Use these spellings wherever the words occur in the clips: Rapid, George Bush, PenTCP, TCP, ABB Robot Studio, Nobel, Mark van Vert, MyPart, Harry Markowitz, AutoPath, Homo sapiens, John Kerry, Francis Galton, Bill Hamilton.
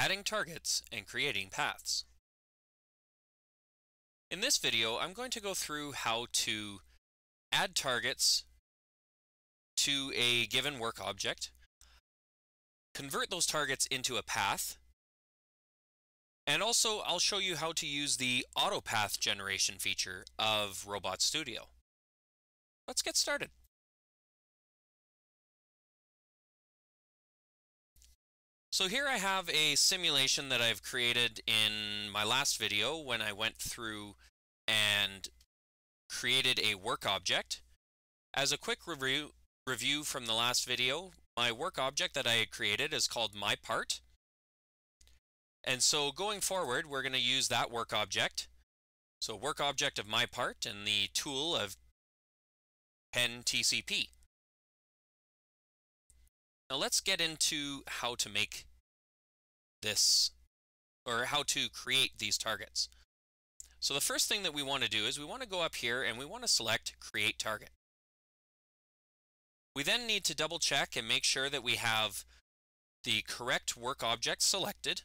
adding targets, and creating paths. In this video, I'm going to go through how to add targets to a given work object, convert those targets into a path, and also I'll show you how to use the AutoPath generation feature of Robot Studio. Let's get started. So here I have a simulation that I've created in my last video when I went through and created a work object. As a quick review from the last video, my work object that I had created is called MyPart. And so going forward, we're going to use that work object. So work object of MyPart and the tool of PenTCP. Now let's get into how to make this, or how to create these targets. So the first thing that we want to do is we want to go up here and we want to select Create Target. We then need to double check and make sure that we have the correct work object selected.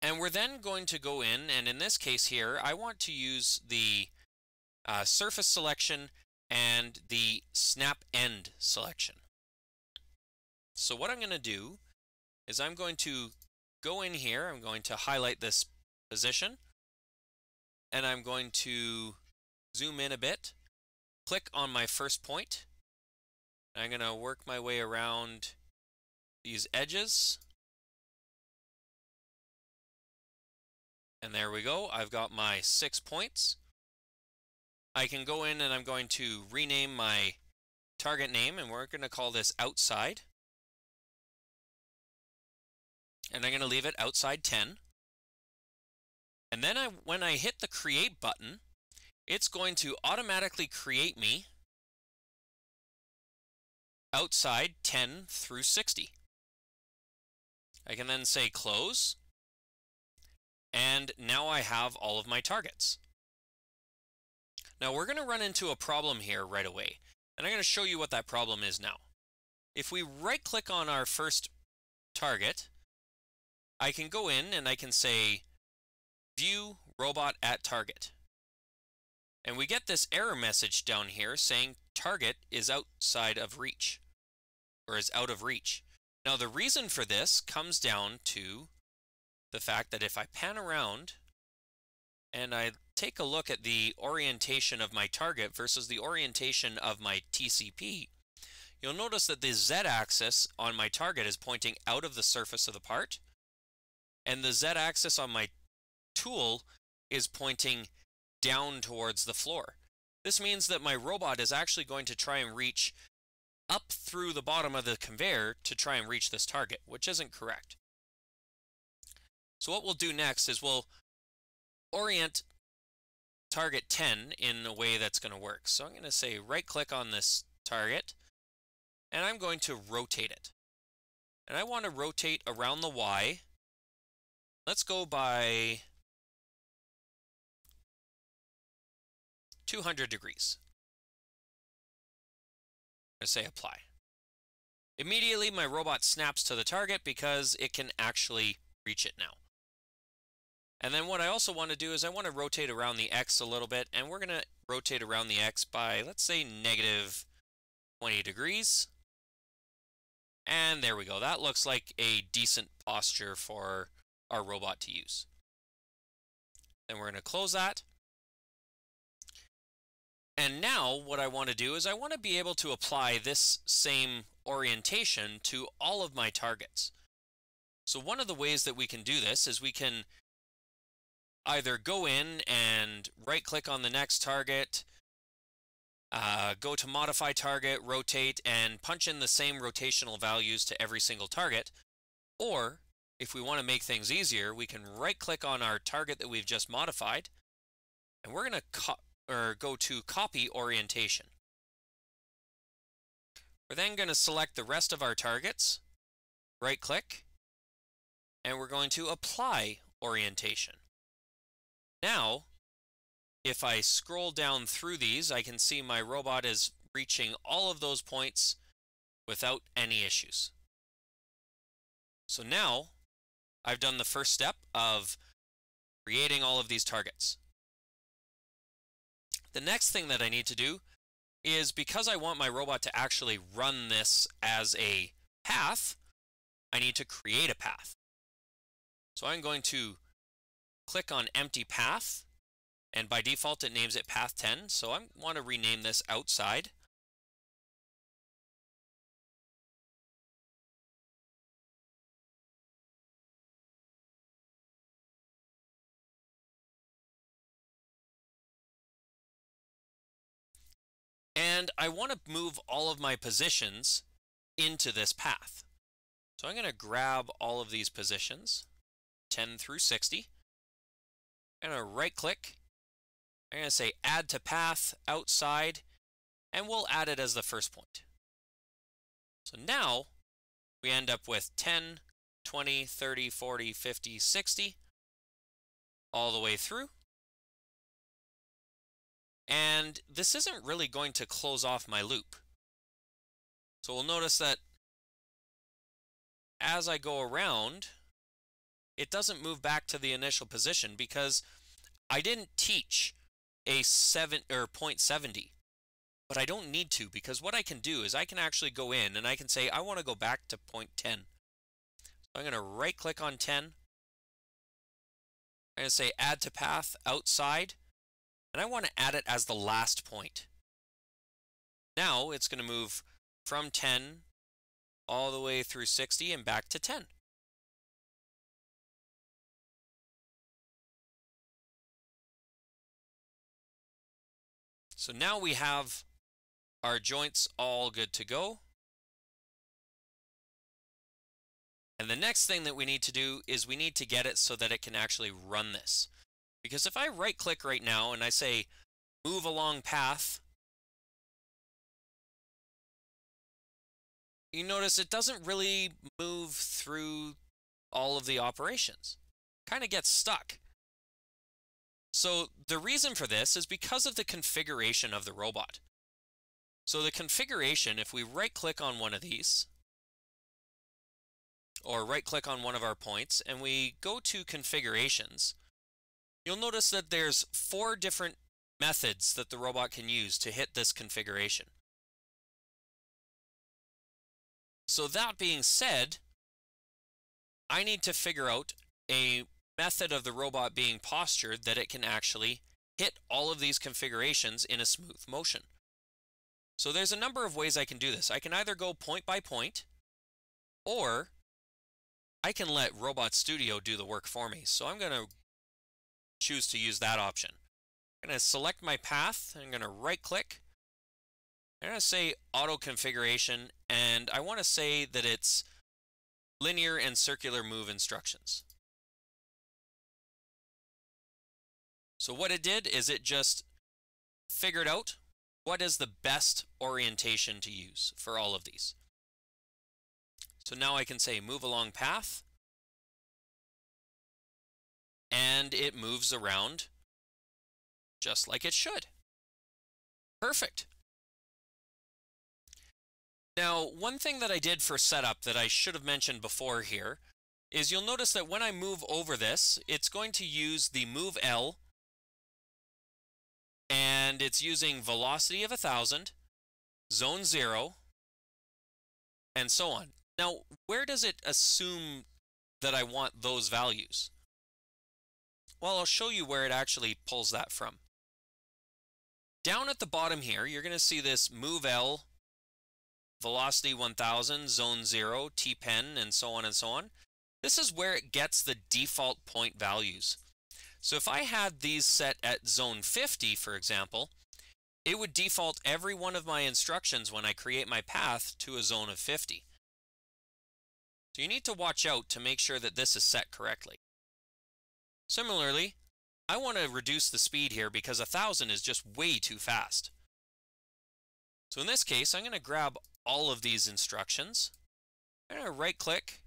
And we're then going to go in, and in this case here, I want to use the surface selection and the snap end selection. So what I'm going to do is I'm going to go in here, I'm going to highlight this position, and I'm going to zoom in a bit, click on my first point, and I'm going to work my way around these edges. And there we go, I've got my 6 points. I can go in and I'm going to rename my target name, and we're going to call this outside. And I'm going to leave it outside 10. And then when I hit the create button, it's going to automatically create me outside 10 through 60. I can then say close. And now I have all of my targets. Now we're going to run into a problem here right away, and I'm going to show you what that problem is now. If we right click on our first target, I can go in and I can say view robot at target. And we get this error message down here saying target is outside of reach, or is out of reach. Now the reason for this comes down to the fact that if I pan around and I take a look at the orientation of my target versus the orientation of my TCP, you'll notice that the z-axis on my target is pointing out of the surface of the part, and the z-axis on my tool is pointing down towards the floor. This means that my robot is actually going to try and reach up through the bottom of the conveyor to try and reach this target, which isn't correct. So what we'll do next is we'll orient target 10 in a way that's going to work. So I'm going to say right click on this target, and I'm going to rotate it. And I want to rotate around the Y. Let's go by 200 degrees. I say apply. Immediately my robot snaps to the target because it can actually reach it now. And then what I also want to do is I want to rotate around the X a little bit, and we're going to rotate around the X by, let's say, negative 20 degrees. And there we go. That looks like a decent posture for our robot to use. Then we're going to close that. And now what I want to do is I want to be able to apply this same orientation to all of my targets. So one of the ways that we can do this is we can either go in and right click on the next target, go to modify target, rotate, and punch in the same rotational values to every single target. Or if we want to make things easier, we can right click on our target that we've just modified, and we're going to go to copy orientation. We're then going to select the rest of our targets, right click, and we're going to apply orientation. Now, if I scroll down through these, I can see my robot is reaching all of those points without any issues. So now I've done the first step of creating all of these targets. The next thing that I need to do is, because I want my robot to actually run this as a path, I need to create a path. So I'm going to click on empty path, and by default it names it path 10, so I want to rename this outside. And I want to move all of my positions into this path. So I'm going to grab all of these positions, 10 through 60. I'm going to right click. I'm going to say add to path outside, and we'll add it as the first point. So now we end up with 10, 20, 30, 40, 50, 60, all the way through. And this isn't really going to close off my loop. So we'll notice that as I go around, it doesn't move back to the initial position because I didn't teach a 0.70, but I don't need to, because what I can do is I can actually go in and I can say I want to go back to 0.10. So I'm going to right click on 10. I'm going to say add to path outside. And I want to add it as the last point. Now it's going to move from 10 all the way through 60 and back to 10. So now we have our joints all good to go. And the next thing that we need to do is we need to get it so that it can actually run this. Because if I right click right now and I say move along path, you notice it doesn't really move through all of the operations. It kind of gets stuck. So the reason for this is because of the configuration of the robot. So the configuration, if we right click on one of these, or right click on one of our points, and we go to configurations, you'll notice that there's 4 different methods that the robot can use to hit this configuration. So that being said, I need to figure out a method of the robot being postured that it can actually hit all of these configurations in a smooth motion. So there's a number of ways I can do this. I can either go point by point, or I can let Robot Studio do the work for me. So I'm going to choose to use that option. I'm going to select my path, I'm going to right click, I'm going to say auto configuration, and I want to say that it's linear and circular move instructions. So what it did is it just figured out what is the best orientation to use for all of these. So now I can say move along path, and it moves around just like it should. Perfect. Now, one thing that I did for setup that I should have mentioned before here is you'll notice that when I move over this, it's going to use the move L, and it's using velocity of 1000, zone 0, and so on. Now, where does it assume that I want those values? Well, I'll show you where it actually pulls that from. Down at the bottom here, you're going to see this move L, velocity 1000, zone 0, T-pen, and so on and so on. This is where it gets the default point values. So if I had these set at zone 50, for example, it would default every one of my instructions when I create my path to a zone of 50. So you need to watch out to make sure that this is set correctly. Similarly, I want to reduce the speed here because 1000 is just way too fast. So in this case, I'm going to grab all of these instructions. I'm going to right click.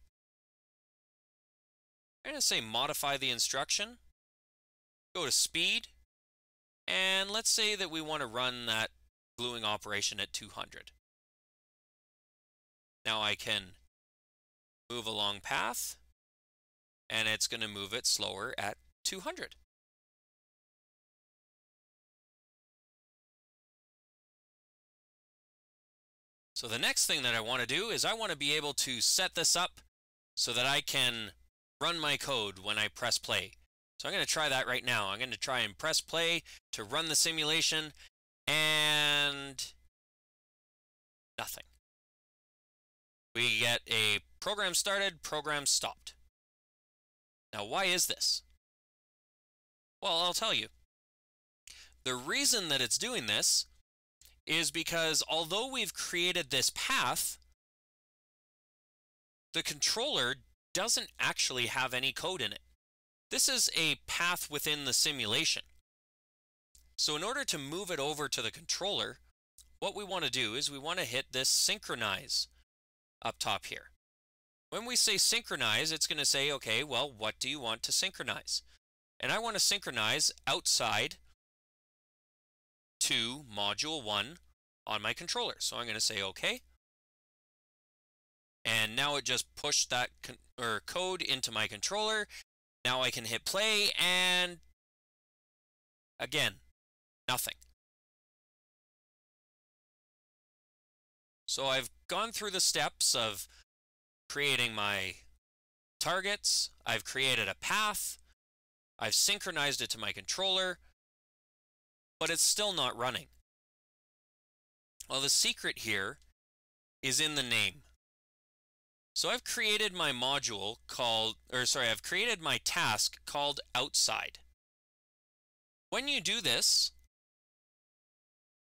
I'm going to say modify the instruction. Go to speed. And let's say that we want to run that gluing operation at 200. Now I can move along path, and it's going to move it slower at 200. So the next thing that I want to do is I want to be able to set this up so that I can run my code when I press play. So I'm going to try that right now. I'm going to try and press play to run the simulation, and nothing. We get a program started, program stopped. Now, why is this? Well, I'll tell you. The reason that it's doing this is because although we've created this path, the controller doesn't actually have any code in it. This is a path within the simulation. So in order to move it over to the controller, what we want to do is we want to hit this synchronize up top here. When we say synchronize, it's going to say, okay, well, what do you want to synchronize? And I want to synchronize outside to module 1 on my controller. So I'm going to say okay. And now it just pushed that code into my controller. Now I can hit play, and again, nothing. So I've gone through the steps of creating my targets, I've created a path, I've synchronized it to my controller, but it's still not running. Well, the secret here is in the name. So I've created my module called, I've created my task called outside. When you do this,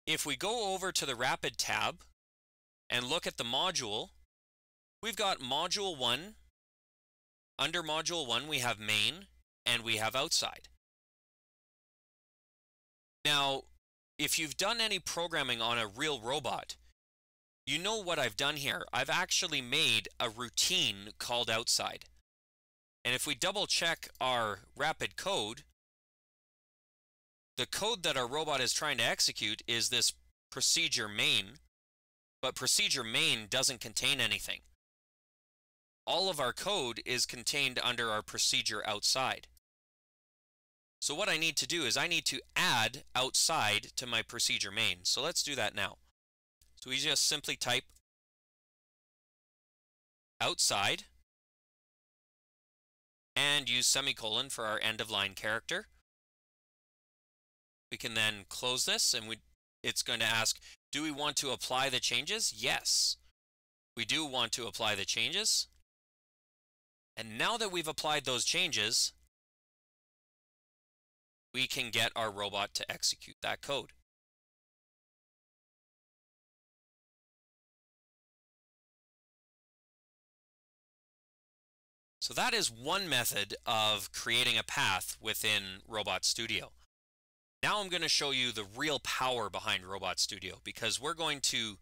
if we go over to the Rapid tab and look at the module, we've got module 1. Under module 1 we have main and we have outside. Now, if you've done any programming on a real robot, you know what I've done here. I've actually made a routine called outside. And if we double check our Rapid code, the code that our robot is trying to execute is this procedure main, but procedure main doesn't contain anything. All of our code is contained under our procedure outside. So what I need to do is I need to add outside to my procedure main. So let's do that now. So we just simply type outside and use semicolon for our end of line character. We can then close this, and it's going to ask, do we want to apply the changes? Yes, we do want to apply the changes. And now that we've applied those changes, we can get our robot to execute that code. So that is one method of creating a path within Robot Studio. Now I'm going to show you the real power behind Robot Studio, because we're going to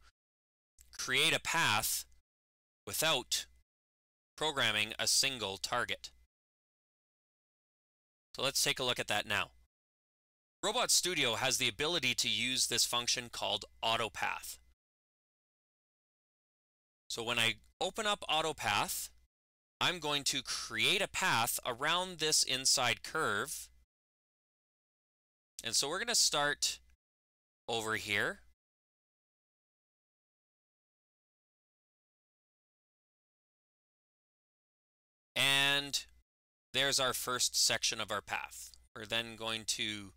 create a path without programming a single target. So let's take a look at that now. Robot Studio has the ability to use this function called AutoPath. So when I open up AutoPath, I'm going to create a path around this inside curve. And so we're going to start over here. And there's our first section of our path. We're then going to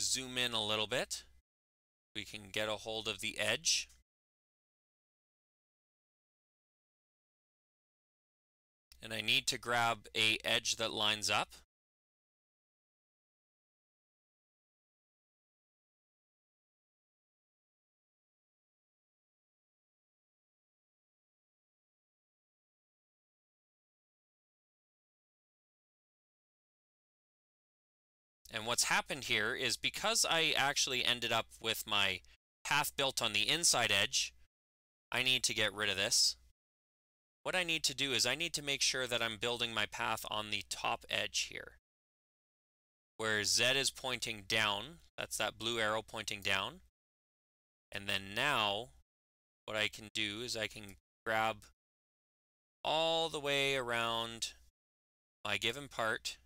zoom in a little bit. We can get a hold of the edge. And I need to grab an edge that lines up. And what's happened here is because I actually ended up with my path built on the inside edge, I need to get rid of this. What I need to do is I need to make sure that I'm building my path on the top edge here, where Z is pointing down. That's that blue arrow pointing down. And then now what I can do is I can grab all the way around my given part.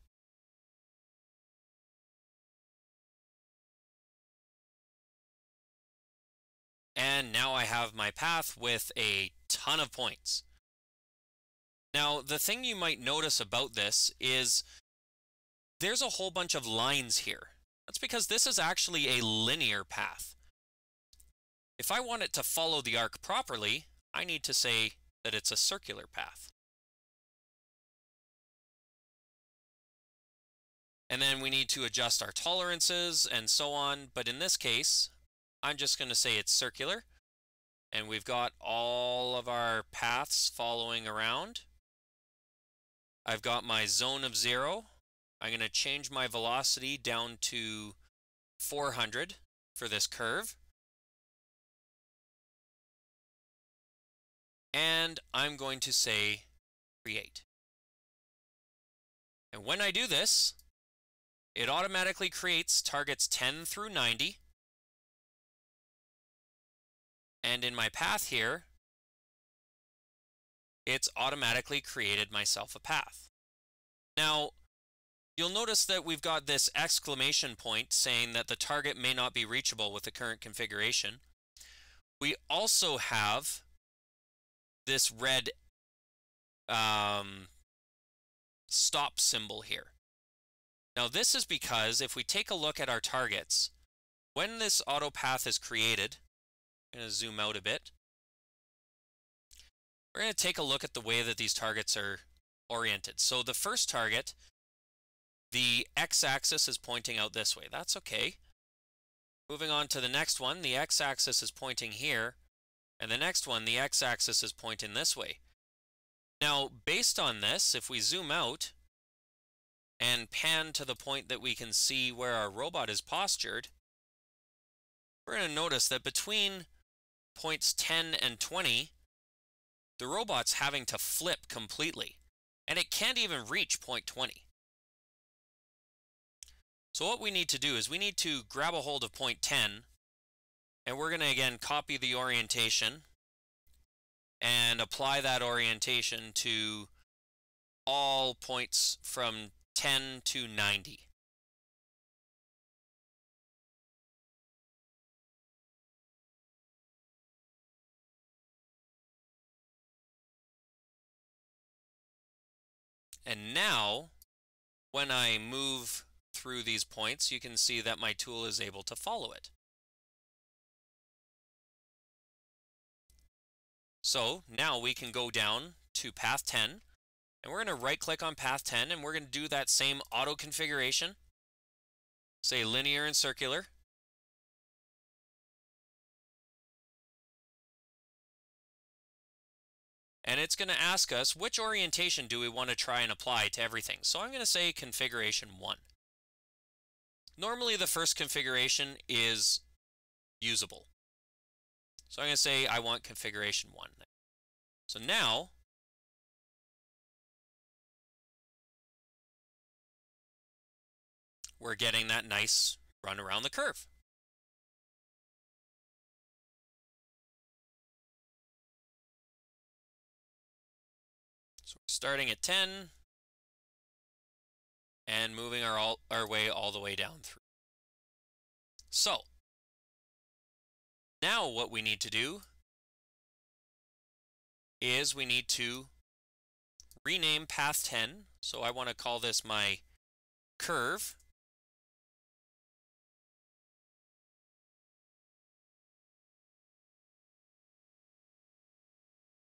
And now I have my path with a ton of points. Now, the thing you might notice about this is there's a whole bunch of lines here. That's because this is actually a linear path. If I want it to follow the arc properly, I need to say that it's a circular path. And then we need to adjust our tolerances and so on, but in this case, I'm just going to say it's circular, and we've got all of our paths following around. I've got my zone of zero. I'm going to change my velocity down to 400 for this curve. And I'm going to say create. And when I do this, it automatically creates targets 10 through 90. And in my path here, it's automatically created myself a path. Now, you'll notice that we've got this exclamation point saying that the target may not be reachable with the current configuration. We also have this red stop symbol here. Now, this is because if we take a look at our targets, when this auto path is created, I'm going to zoom out a bit. We're going to take a look at the way that these targets are oriented. So the first target, the x-axis is pointing out this way. That's okay. Moving on to the next one, the x-axis is pointing here. And the next one, the x-axis is pointing this way. Now, based on this, if we zoom out and pan to the point that we can see where our robot is postured, we're going to notice that between points 10 and 20, the robot's having to flip completely, and it can't even reach point 20. So what we need to do is we need to grab a hold of point 10, and we're going to again copy the orientation and apply that orientation to all points from 10 to 90. And now, when I move through these points, you can see that my tool is able to follow it. So now we can go down to path 10, and we're going to right click on path 10, and we're going to do that same auto configuration, say linear and circular. And it's going to ask us which orientation do we want to try and apply to everything. So I'm going to say configuration 1. Normally the first configuration is usable. So I'm going to say I want configuration 1. So now we're getting that nice run around the curve. Starting at 10 and moving our way all the way down through. So now what we need to do is we need to rename path 10. So I want to call this my curve.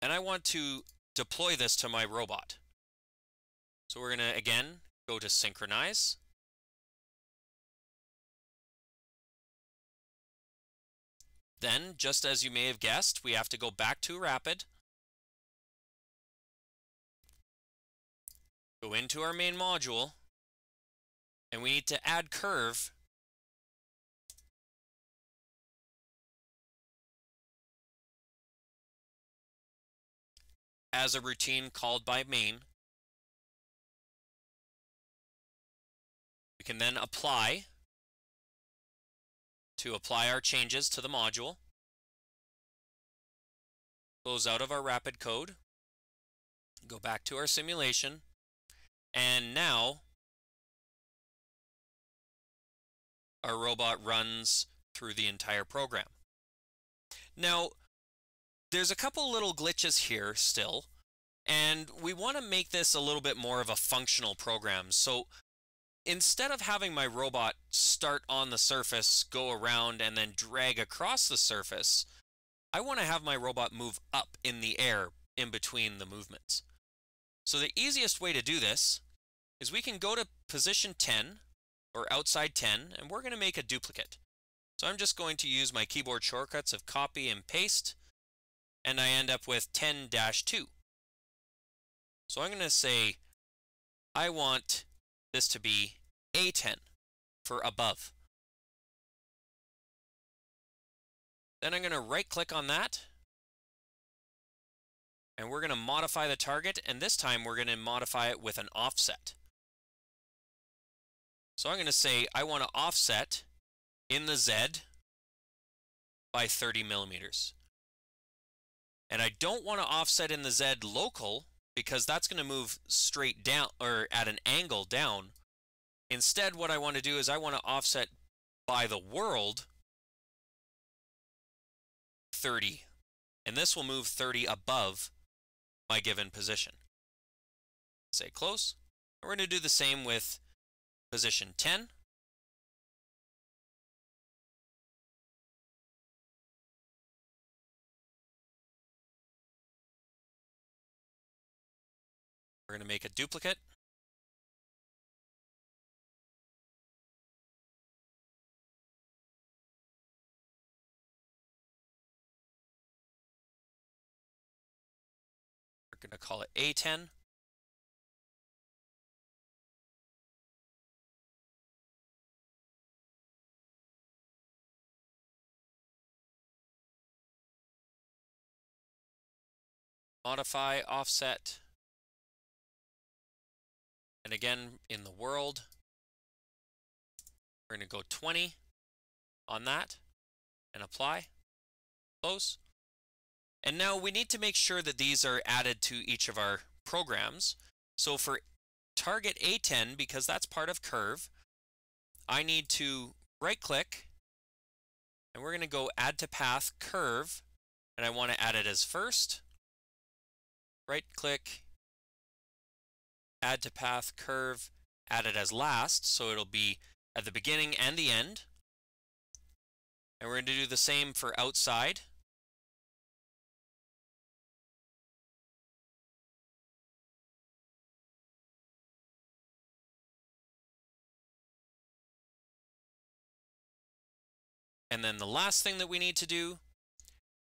And I want to deploy this to my robot. So we're going to again go to synchronize. Then, just as you may have guessed, we have to go back to Rapid, go into our main module, and we need to add curve as a routine called by main. We can then apply to apply our changes to the module. Close out of our Rapid code. Go back to our simulation. And now our robot runs through the entire program. Now, there's a couple little glitches here still, and we want to make this a little bit more of a functional program. So instead of having my robot start on the surface, go around, and then drag across the surface, I want to have my robot move up in the air in between the movements. So the easiest way to do this is we can go to position 10 or outside 10, and we're going to make a duplicate. So I'm just going to use my keyboard shortcuts of copy and paste, and I end up with 10-2. So I'm going to say I want this to be A10 for above. Then I'm going to right click on that, and we're going to modify the target, and this time we're going to modify it with an offset. So I'm going to say I want to offset in the Z by 30 millimeters. And I don't want to offset in the Z local, because that's going to move straight down, or at an angle down. Instead, what I want to do is I want to offset by the world 30. And this will move 30 above my given position. Say close. And we're going to do the same with position 10. We're going to make a duplicate. We're going to call it A10. Modify, offset, and again in the world, we're going to go 20 on that and apply, close. And now we need to make sure that these are added to each of our programs. So for target A10, because that's part of curve, I need to right click, and we're going to go add to path curve, and I want to add it as first. Right click, add to path curve, add it as last, so it'll be at the beginning and the end. And we're going to do the same for outside. And then the last thing that we need to do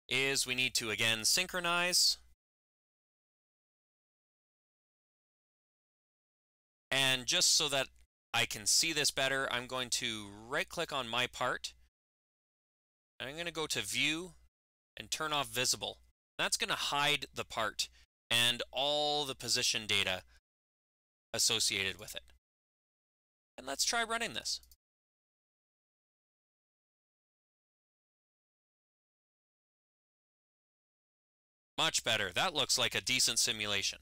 is we need to again synchronize. And just so that I can see this better, I'm going to right-click on my part. And I'm going to go to View and turn off Visible. That's going to hide the part and all the position data associated with it. And let's try running this. Much better. That looks like a decent simulation.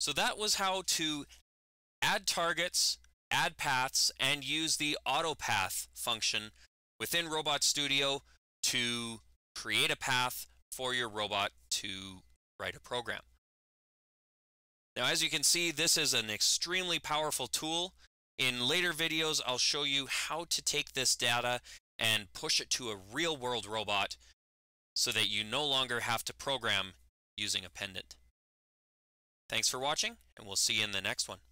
So that was how to add targets, add paths, and use the AutoPath function within Robot Studio to create a path for your robot to write a program. Now, as you can see, this is an extremely powerful tool. In later videos, I'll show you how to take this data and push it to a real-world robot so that you no longer have to program using a pendant. Thanks for watching, and we'll see you in the next one.